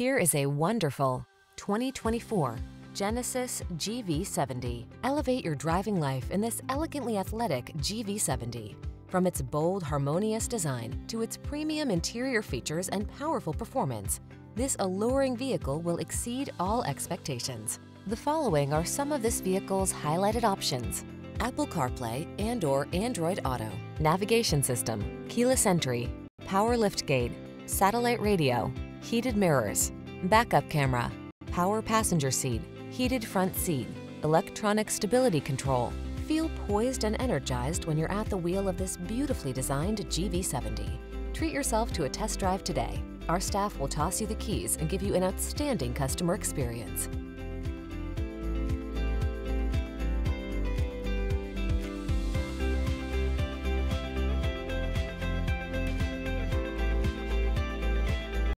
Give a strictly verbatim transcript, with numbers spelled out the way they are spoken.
Here is a wonderful twenty twenty-four Genesis G V seventy. Elevate your driving life in this elegantly athletic G V seventy. From its bold, harmonious design to its premium interior features and powerful performance, this alluring vehicle will exceed all expectations. The following are some of this vehicle's highlighted options: Apple CarPlay and or Android Auto, navigation system, keyless entry, power liftgate, satellite radio, heated mirrors, backup camera, power passenger seat, heated front seat, electronic stability control. Feel poised and energized when you're at the wheel of this beautifully designed G V seventy. Treat yourself to a test drive today. Our staff will toss you the keys and give you an outstanding customer experience.